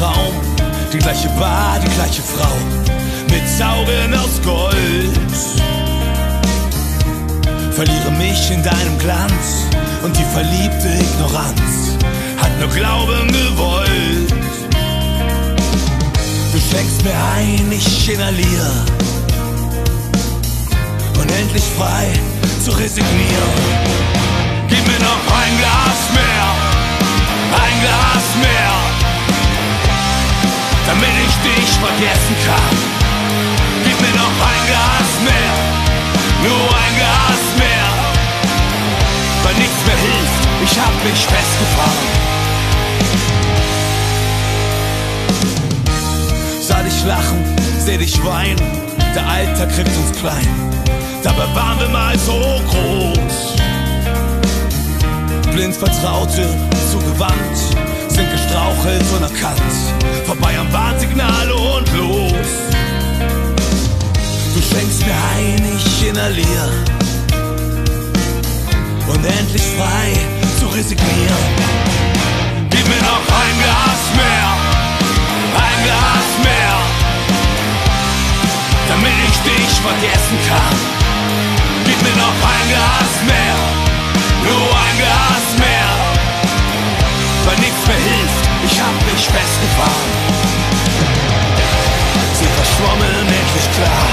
Traum. Die gleiche Bar, die gleiche Frau, mit Augen aus Gold. Verliere mich in deinem Glanz, und die verliebte Ignoranz hat nur Glauben gewollt. Du schenkst mir ein, ich inhaliere, unendlich frei zu resignieren. Gib mir noch ein Glas mehr, ein Glas mehr, damit ich dich vergessen kann. Gib mir noch ein Glas mehr, nur ein Glas mehr. Weil nichts mehr hilft, ich hab mich festgefahren. Sah dich lachen, seh dich weinen, der Alltag kriegt uns klein. Dabei waren wir mal so groß. Blind Vertraute, zugewandt, sind gestrauchelt, unerkannt, vorbei am Warnsignal und los. Du schenkst mir ein, ich inhaliere, unendlich frei zu resignieren. Gib mir noch ein Glas mehr, ein Glas mehr, damit ich dich vergessen kann. Gib mir noch ein Glas mehr, nur ein Glas mehr, weil nichts mehr hilft, ich hab mich festgefahren. Sie verschwommen, endlich klar,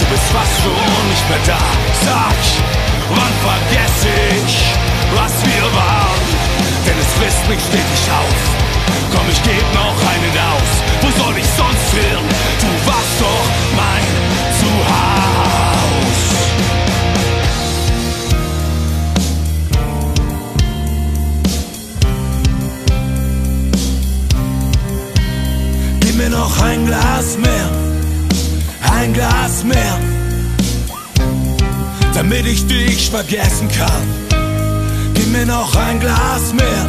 du bist fast schon nicht mehr da. Sag, wann vergesse ich, was wir waren? Denn es frisst mich stetig auf. Komm, ich geb noch einen aus. Wo soll ich sonst hin? Du warst doch mein Zuhause. Gib mir noch ein Glas mehr, ein Glas mehr, damit ich dich vergessen kann. Gib mir noch ein Glas mehr,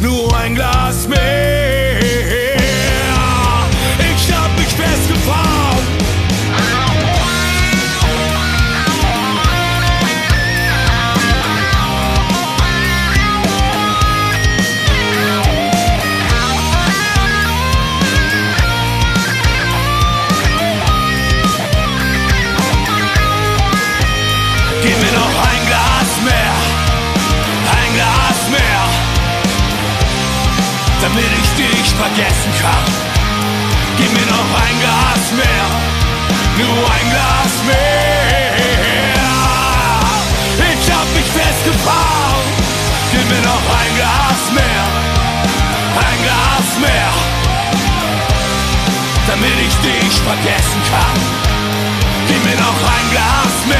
nur ein Glas mehr. Ich hab mich festgefahren. Gib mir noch ein Glas mehr, ein Glas mehr, damit ich dich vergessen kann. Gib mir noch ein Glas mehr, nur ein Glas mehr. Ich hab mich festgefahren. Gib mir noch ein Glas mehr, ein Glas mehr, damit ich dich vergessen kann. Gib mir noch ein Glas mehr.